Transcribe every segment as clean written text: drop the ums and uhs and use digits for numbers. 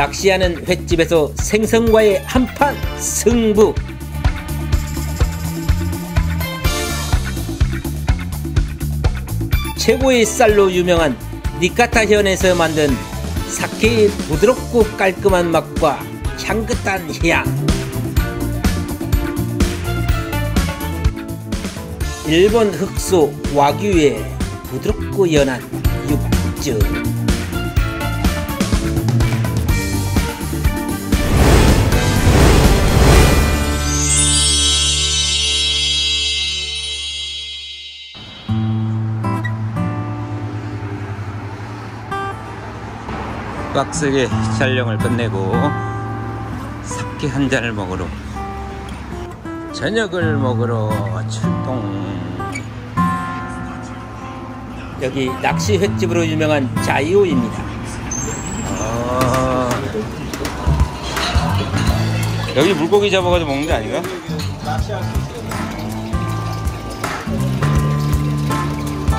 낚시하는 횟집에서 생선과의 한판 승부. 최고의 쌀로 유명한 니카타 현에서 만든 사케의 부드럽고 깔끔한 맛과 향긋한 향. 일본 흑소 와규의 부드럽고 연한 육즙. 빡세게 촬영을 끝내고 사케 한 잔을 먹으러, 저녁을 먹으러 출동. 여기 낚시 횟집으로 유명한 자이오입니다. 여기 물고기 잡아가지고 먹는 게 아닌가?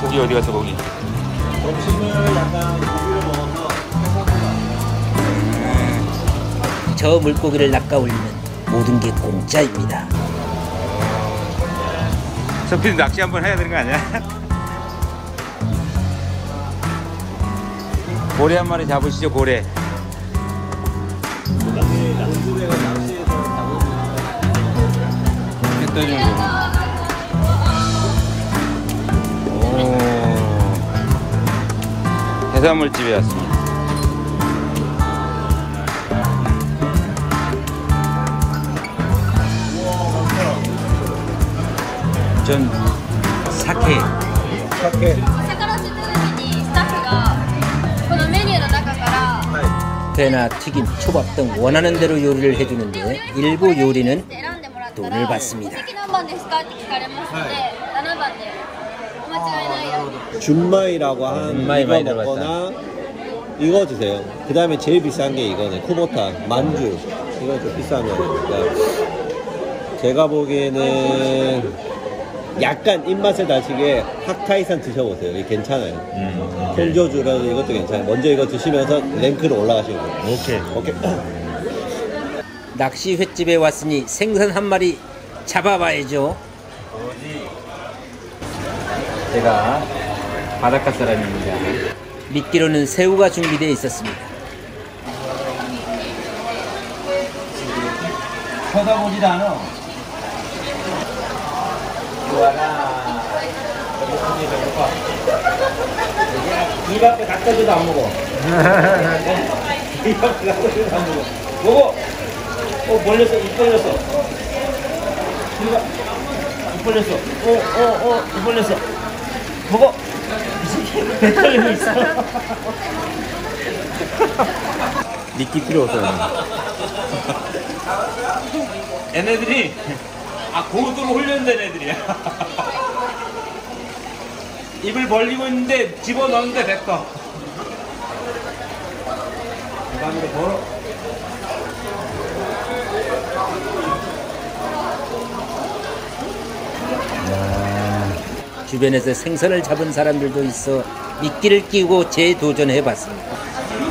고기 어디 갔어, 고기? 저 물고기를 낚아 올리면 모든 게 공짜입니다. 저 피디 낚시 한번 해야 되는 거 아니야? 고래 한 마리 잡으시죠, 고래. 오, 해산물집에 왔습니다. 전 사케. 회나 튀김, 초밥 등 원하는 대로 요리를 해주는데 일부 요리는 돈을 받습니다. 준마이라고 한 이거 먹거나 이거 주세요. 그 다음에 제일 비싼 게 이거네, 쿠보타 만주. 이거 좀 비싼 거니까 제가 보기에는 약간 입맛에 다시게 핫타이산 드셔보세요. 이게 괜찮아요. 톤조주라도 이것도 괜찮아요. 먼저 이거 드시면서 랭크로 올라가시고. 오케이. 오케이. 낚시 횟집에 왔으니 생선 한 마리 잡아봐야죠. 제가 바닷가 사람입니다. 미끼로는 새우가 준비되어 있었습니다. 쳐다보지도 않아. 입 앞에 갖다 줘도 안 먹어. 입 앞에 갖다 줘도 안 먹어. 먹어! 어, 벌렸어. 입 벌렸어. 입 벌렸어. 입 벌렸어. 먹어! 이 새끼 배 떨리고 있어. 미끼 필요 없어요. 얘네들이 고도로 훈련된 애들이야. 입을 벌리고 있는데 집어넣는데 됐어. 그다음에 벌어. 주변에서 생선을 잡은 사람들도 있어 미끼를 끼고 재도전해봤습니다.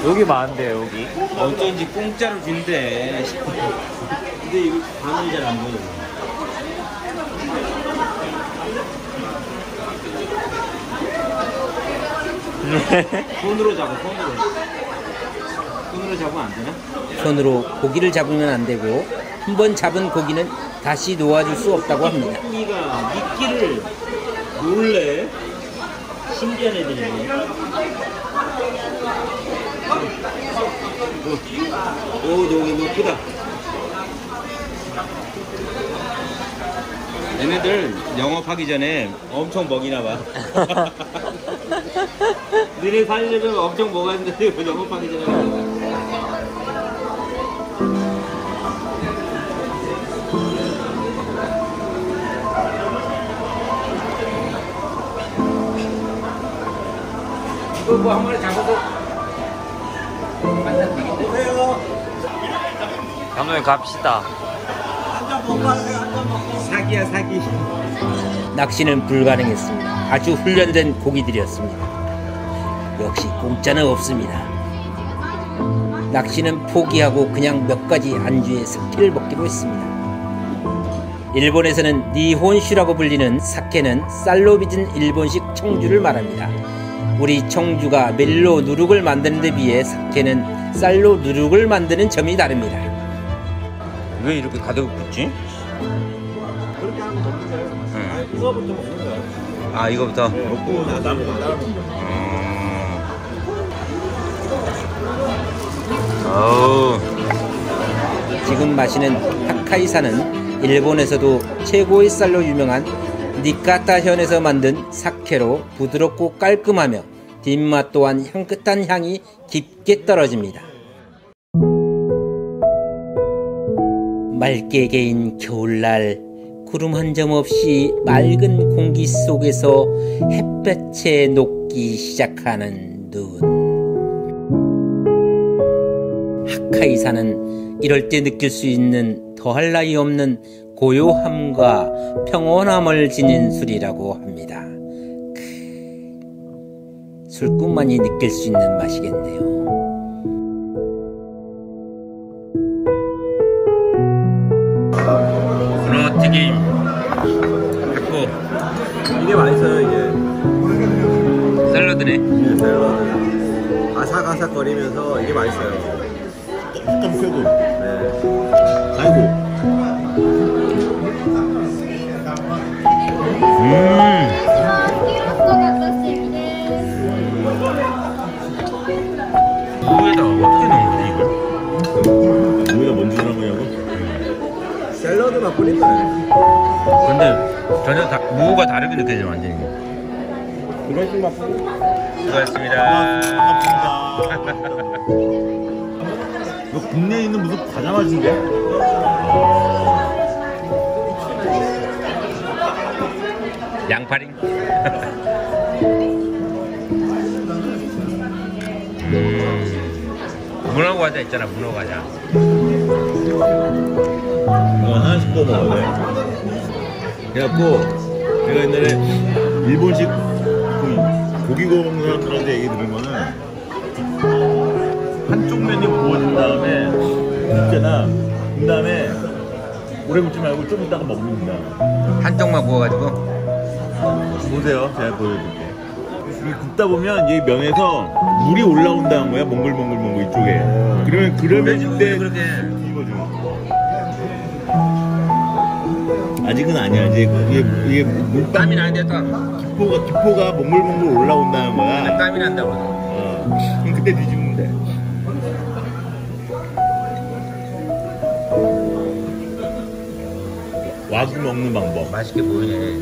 여기 많은데 여기. 어쩐지 공짜로 준대. 근데 이거 반응이 잘 안 보여. 손으로 잡아, 손으로. 손으로 잡으면 안 되나? 손으로 고기를 잡으면 안 되고, 한 번 잡은 고기는 다시 놓아줄 수 없다고 합니다. 언니가 미끼를 몰래 신기한 애들이네. 오, 저기 높이다. 얘네들 영업하기 전에 엄청 먹이나 봐. 니네 살려면 엄청 먹었는데 영업하기 전에. 이거 뭐 한 마리 잡아서 만나요. 감독님 갑시다. 사기야 사기. 낚시는 불가능했습니다. 아주 훈련된 고기들이었습니다. 역시 공짜는 없습니다. 낚시는 포기하고 그냥 몇 가지 안주에 사케를 먹기로 했습니다. 일본에서는 니혼슈라고 불리는 사케는 쌀로 빚은 일본식 청주를 말합니다. 우리 청주가 밀로 누룩을 만드는 데 비해 사케는 쌀로 누룩을 만드는 점이 다릅니다. 왜 이렇게 가득 붓지? 그렇게 하면 먹으세요. 아, 이거부터? 먹고 나머지 지금 마시는 하카이산은 일본에서도 최고의 쌀로 유명한 니카타현에서 만든 사케로 부드럽고 깔끔하며 뒷맛 또한 향긋한 향이 깊게 떨어집니다. 맑게 개인 겨울날 구름 한 점 없이 맑은 공기 속에서 햇볕에 녹기 시작하는 눈. 하카이산은 이럴 때 느낄 수 있는 더할 나위 없는 고요함과 평온함을 지닌 술이라고 합니다. 술꾼만이 느낄 수 있는 맛이겠네요. 튀김 됐고 이게 맛있어요. 이게 샐러드네. 네, 샐러드 아삭아삭 거리면서 이게 맛있어요. 약간 새도 네. 아이고 우유에다 어떻게 넣은 거지 이걸? 우유에다 먼지 넣은 거냐고? 샐러드 맛 뿌린 거예요. 근데 전혀 다, 무가 다르게 느껴져요. 완전히 이런 식으로 맛 뿌린 거예요. 고맙습니다. 이거 국내에 있는 무슨 과자 맛인데? 양파링? 문어 과자 있잖아. 문어 과자 이거 하나씩 구워 먹어야 돼. 그래갖고 내가 옛날에 일본식 고기 구워 먹는 사람 그런 데 얘기 들은 거는 한쪽 면이 구워진 다음에 국제나 그 다음에 오래 굽지 말고 좀 이따가 먹는다. 한쪽만 구워가지고 보세요. 제가 보여줄게. 이게 굽다 보면 이 면에서 물이 올라온다는 거야. 몽글몽글몽글 이쪽에. 그러면 그러면 이때 아직은 아니야. 이제 이게 물 땀이 나는데 기포가 몽글몽글 올라온다는 거야. 땀이 난다고. 그럼 그때 뒤집으면 돼. 와규 먹는 방법. 맛있게 보이네.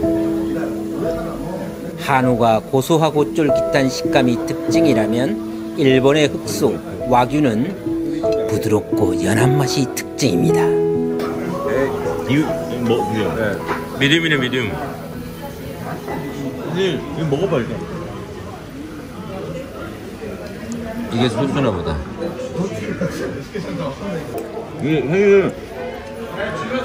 한우가 고소하고 쫄깃한 식감이 특징이라면 일본의 흑소, 와규는 부드럽고 연한 맛이 특징입니다. 미디움이네 미디움. 이거 먹어봐 일단. 이게 소스나 보다. 이게 사실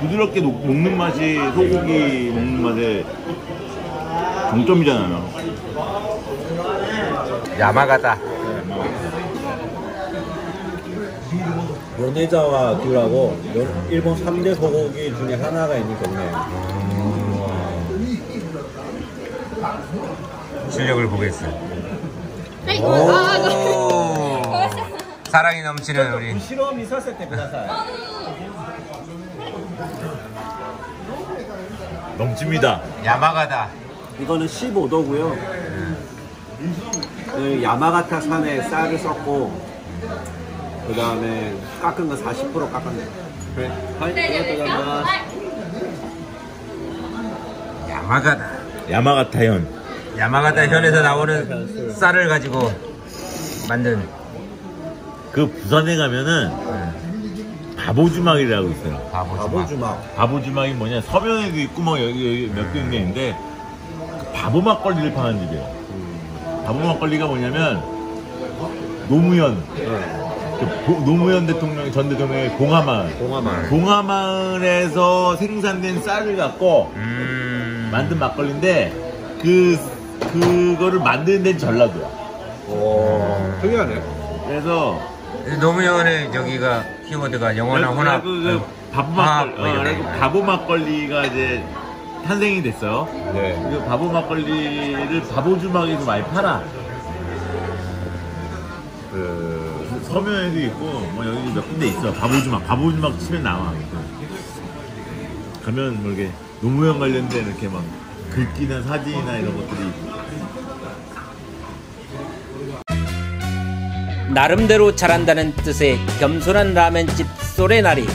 부드럽게 녹는 맛이 소고기 먹는 맛의 정점이잖아요. 야마가타. 요네자와 규라고 일본 3대 소고기 중에 하나가 있는 거네요. 실력을 보겠어요. 사랑이 넘치는 우리. 실험이 있었을 때 넘칩니다. 야마가타. 이거는 15도고요. 그 야마가타 산에 쌀을 썼고 그 다음에 깎은 거 40% 깎았네요. 그래. 야마가타. 야마가타현. 야마가타현에서 나오는 쌀을 가지고 만든. 그 부산에 가면은. 바보주막이라고 있어요. 바보주막. 바보주막이 뭐냐, 서면에도 있고 뭐 여기 몇 군데 있는데 바보막걸리를 파는 집이에요. 바보막걸리가 뭐냐면 노무현 노무현 대통령 전 대통령의 봉하마을에서 생산된 쌀을 갖고 만든 막걸리인데 그거를 만드는 데는 전라도야. 오, 특이하네. 그래서 노무현의 저기가 키워드가 영원한 혼합. 바보막걸리가 이제 탄생이 됐어요. 네. 그 바보막걸리를 바보주막에도 많이 팔아. 그 서면에도 있고 뭐 여기 몇 군데 있어. 바보주막 치면 나와. 가면 모르게 노무현 관련된 이렇게 막 글귀나 사진이나 이런 것들이 있고. 나름대로 잘한다는 뜻의 겸손한 라면집 소래나리.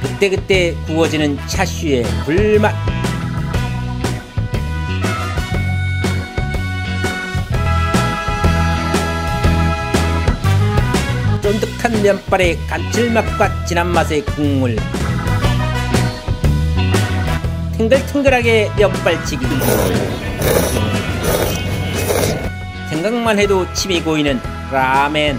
그때그때 구워지는 차슈의 불맛. 쫀득한 면발의 감칠맛과 진한 맛의 국물. 탱글탱글하게 면발치기. 생각만 해도 침이 고이는 라멘.